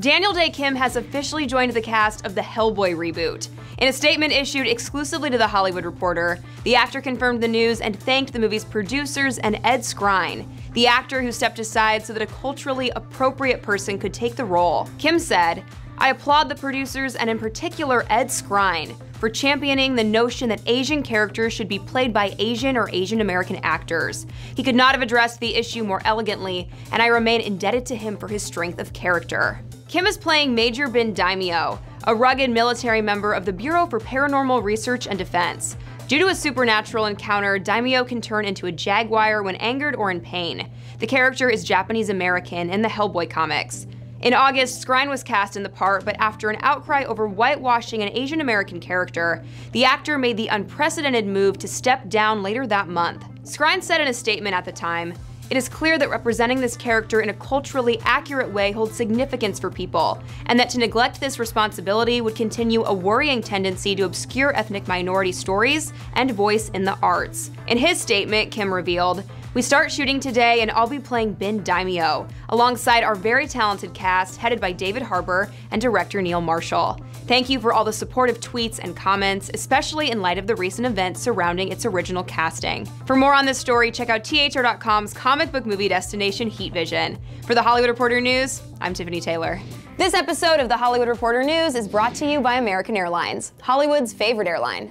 Daniel Dae Kim has officially joined the cast of the Hellboy reboot. In a statement issued exclusively to The Hollywood Reporter, the actor confirmed the news and thanked the movie's producers and Ed Skrein, the actor who stepped aside so that a culturally appropriate person could take the role. Kim said, "I applaud the producers and in particular Ed Skrein for championing the notion that Asian characters should be played by Asian or Asian American actors. He could not have addressed the issue more elegantly, and I remain indebted to him for his strength of character." Kim is playing Major Ben Daimio, a rugged military member of the Bureau for Paranormal Research and Defense. Due to a supernatural encounter, Daimio can turn into a jaguar when angered or in pain. The character is Japanese-American in the Hellboy comics. In August, Skrein was cast in the part, but after an outcry over whitewashing an Asian-American character, the actor made the unprecedented move to step down later that month. Skrein said in a statement at the time, "It is clear that representing this character in a culturally accurate way holds significance for people, and that to neglect this responsibility would continue a worrying tendency to obscure ethnic minority stories and voice in the arts." In his statement, Kim revealed, "We start shooting today and I'll be playing Ben Daimio, alongside our very talented cast headed by David Harbour and director Neil Marshall. Thank you for all the supportive tweets and comments, especially in light of the recent events surrounding its original casting." For more on this story, check out THR.com's comic book movie destination, Heat Vision. For The Hollywood Reporter News, I'm Tiffany Taylor. This episode of The Hollywood Reporter News is brought to you by American Airlines, Hollywood's favorite airline.